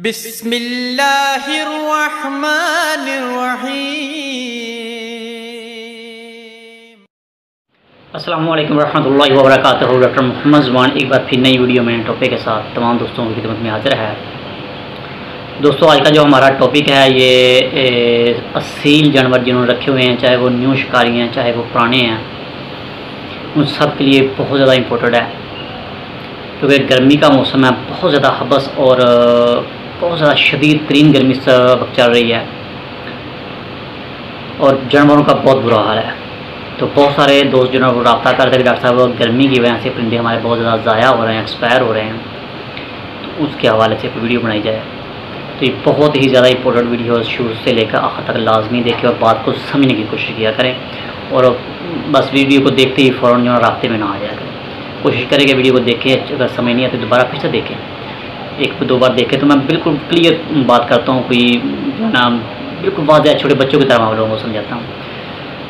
बिस्मिल्लाहिर्रहमानिर्रहीम। अस्सलामुअलैकुम वरहमतुल्लाहि वबरकातुहू। डॉक्टर मोहम्मद जमान एक बार फिर नई वीडियो में टॉपिक के साथ तमाम दोस्तों की खिदमत में हाजिर है। दोस्तों, आज का जो हमारा टॉपिक है ये असील जानवर जिन्होंने रखे हुए हैं, चाहे वो न्यू शिकारी हैं चाहे वो पुराने हैं, उन सब के लिए बहुत ज़्यादा इम्पोर्टेंट है, क्योंकि गर्मी का मौसम है। बहुत ज़्यादा हबस और बहुत ज़्यादा शदीद तरीन गर्मी इस वक्त चल रही है और जानवरों का बहुत बुरा हाल है। तो बहुत सारे दोस्त जिन्होंने वो रब्ता करते हैं कि डॉक्टर साहब गर्मी की वजह से परिंदे हमारे बहुत ज़्यादा ज़ाया हो रहे हैं, एक्सपायर हो रहे हैं, तो उसके हवाले से वीडियो बनाई जाए। तो ये बहुत ही ज़्यादा इंपॉर्टेंट वीडियो है, शुरू से लेकर आखिर तक लाजमी देखें और बात को समझने की कोशिश किया करें, और बस वीडियो को देखते ही फ़ौरन जो है रास्ते में ना आ जाए। कोशिश करें कि वीडियो को देखें, अगर समझ नहीं आती तो दोबारा फिर से देखें, एक दो बार देखें तो मैं बिल्कुल क्लियर बात करता हूँ, कोई ना बिल्कुल बात है, छोटे बच्चों की तरह हम लोगों को समझाता हूँ।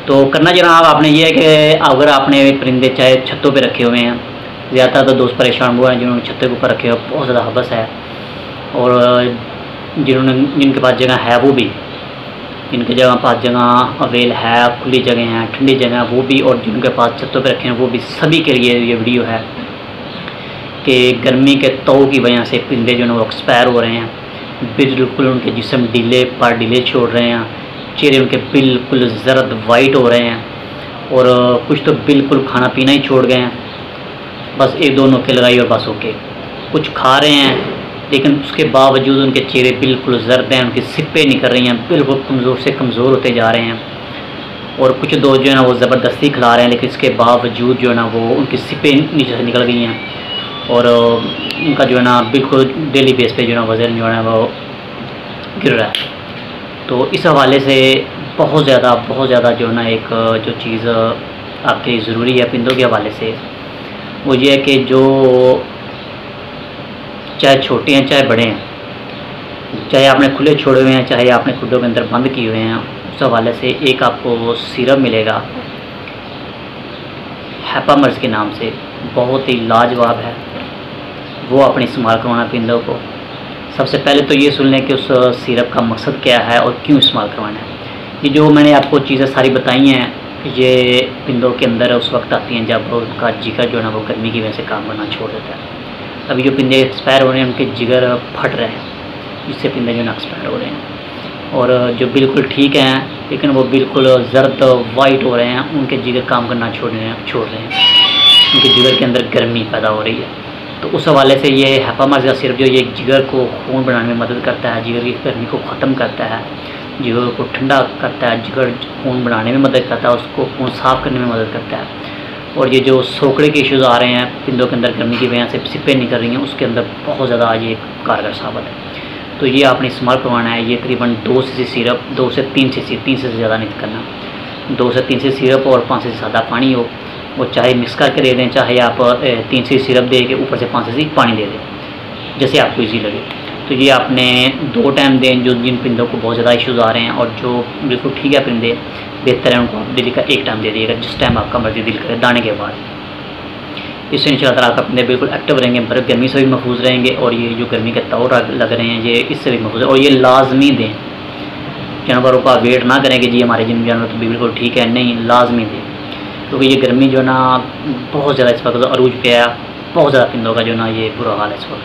तो करना जनाब आपने ये है कि अगर आपने परिंदे चाहे छतों पर रखे हुए हैं, ज़्यादातर तो दोस्त परेशान हुआ है जिन्होंने छतों के ऊपर रखे हुए, बहुत ज़्यादा हबस है, और जिन्होंने जिनके पास जगह है वो भी, जिनके जगह पास जगह अवेल है, खुली जगह हैं, ठंडी जगह है वो भी, और जिनके पास छतों पर रखे हैं वो भी, सभी के लिए ये वीडियो है कि गर्मी के तऊ की वजह से परिंदे जो है वो एक्सपायर हो रहे हैं। बिल्कुल उनके जिस्म ढीले पर ढीले छोड़ रहे हैं, चेहरे उनके बिल्कुल जर्द वाइट हो रहे हैं, और कुछ तो बिल्कुल खाना पीना ही छोड़ गए हैं, बस एक दो नुक्के लगाई और बस ओके। कुछ खा रहे हैं लेकिन उसके बावजूद उनके चेहरे बिल्कुल जर्द हैं, उनकी सिप्पे निकल रही हैं, बिल्कुल कमज़ोर से कमज़ोर होते जा रहे हैं। और कुछ दोस्त जो है ना वो ज़बरदस्ती खिला रहे हैं, लेकिन इसके बावजूद जो है ना वो उनकी सिप्पे नीचे से निकल गई हैं, और उनका जो है ना बिल्कुल डेली बेस पे जो है ना वज़न जो है ना वो गिर रहा है। तो इस हवाले से बहुत ज़्यादा जो है ना एक जो चीज़ आपके लिए ज़रूरी है परिंदों के हवाले से, वो ये है कि जो चाहे छोटे हैं चाहे बड़े हैं, चाहे आपने खुले छोड़े हुए हैं चाहे आपने खुडों के अंदर बंद किए हुए हैं, उस हवाले से एक आपको सीरम मिलेगा हेपामर्ज़ के नाम से, बहुत ही लाजवाब है, वो अपने इस्तेमाल करवाना परिंदों को। सबसे पहले तो ये सुन लें कि उस सीरप का मकसद क्या है और क्यों इस्तेमाल करवाना है। ये जो मैंने आपको चीज़ें सारी बताई हैं ये परिंदों के अंदर उस वक्त आती हैं जब उनका जिगर जो है ना वो गर्मी की वजह से काम करना छोड़ देता है। अभी जो परिंदे एक्सपायर हो रहे हैं उनके जिगर फट रहे हैं, जिससे परिंदे जो एक्सपायर हो रहे हैं, और जो बिल्कुल ठीक हैं लेकिन वो बिल्कुल जर्द वाइट हो रहे हैं, उनके जिगर काम करना छोड़ रहे हैं, उनके जिगर के अंदर गर्मी पैदा हो रही है। तो उस हवाले से ये हेपामर्ज़ का सिरप जो ये जिगर को खून बनाने में मदद करता है, जिगर की गर्मी को ख़त्म करता है, जिगर को ठंडा करता है, जिगर खून बनाने में मदद करता है, उसको खून साफ़ करने में मदद करता है। और ये जो सोकड़े के इश्यूज़ आ रहे हैं परिंदों के अंदर गर्मी की वजह से सिप्पें निकल रही हैं, उसके अंदर बहुत ज़्यादा आज ये कारगर साबित है। तो ये आपने इस्तेमाल करवाना है। ये करीबन 2 cc सिरप, 2 से 3 cc, 3 से ज़्यादा नहीं करना, 2 से 3 cc सिरप और 5 cc सादा पानी हो, वो चाहे मिक्स करके दे दें चाहे आप 3 cc सिरप दे के ऊपर से 5 cc पानी दे दें, जैसे आपको ईजी लगे। तो ये आपने 2 टाइम दें जो जिन परिंदों को बहुत ज़्यादा इश्यूज़ आ रहे हैं, और जो बिल्कुल ठीक है परिंदे बेहतर है उनको डेली का 1 टाइम दे दिएगा, जिस टाइम आपका मर्जी दिल करे, दाने के बाद। इससे इंशाल्लाह आपका परिंदे बिल्कुल एक्टिव रहेंगे, बर्फ़ गर्मी से भी महफूज रहेंगे, और ये जो गर्मी के तौर लग रहे हैं ये इससे भी महफूज है। और ये लाजमी दें, जानवरों का वेट ना करें कि जी हमारे जिन जानवर तो बिल्कुल ठीक है, नहीं, लाजमी दें, क्योंकि ये गर्मी जो है ना बहुत ज़्यादा इस वक्त अरूज पे है, बहुत ज़्यादा परिंदों का जो ना ये बुरा हाल है इस वक्त।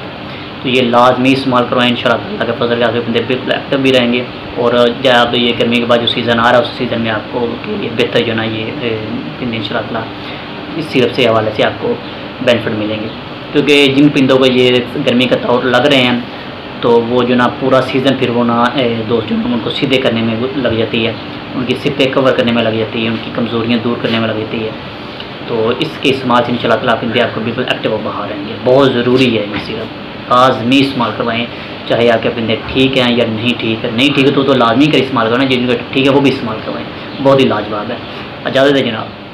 तो ये लाजमी इस्तेमाल करवाएँ, इंशाल्लाह के फजल के आपके परिंदे बिल्कुल एक्टिव भी रहेंगे, और जहाँ आप ये गर्मी के बाद जो सीज़न आ रहा है उस सीज़न में आपको ये बेहतर जो ना ये परिंदे इंशाल्लाह इस सिरप से हवाले से आपको बेनिफिट मिलेंगे। क्योंकि जिन परिंदों को ये गर्मी का दौर लग रहे हैं तो वो जो ना पूरा सीज़न फिर वो ना दोस्त जो ना उनको सीधे करने में लग जाती है, उनकी सिप्पें कवर करने में लग जाती है, उनकी कमज़ोरियाँ दूर करने में लग जाती है। तो इसके इस्तेमाल से इंशाल्लाह परिंदे आपको बिल्कुल एक्टिव और बहार रहेंगे। बहुत ज़रूरी है ये सिरप, लाजमी इस्तेमाल करवाएँ, चाहे आपके परिंदे ठीक हैं या नहीं ठीक है, नहीं ठीक है तो लाजमी का इस्तेमाल करना, जिनका ठीक है वो भी इस्तेमाल करवाएँ, बहुत ही लाजवाब है। इजाज़त है जनाब।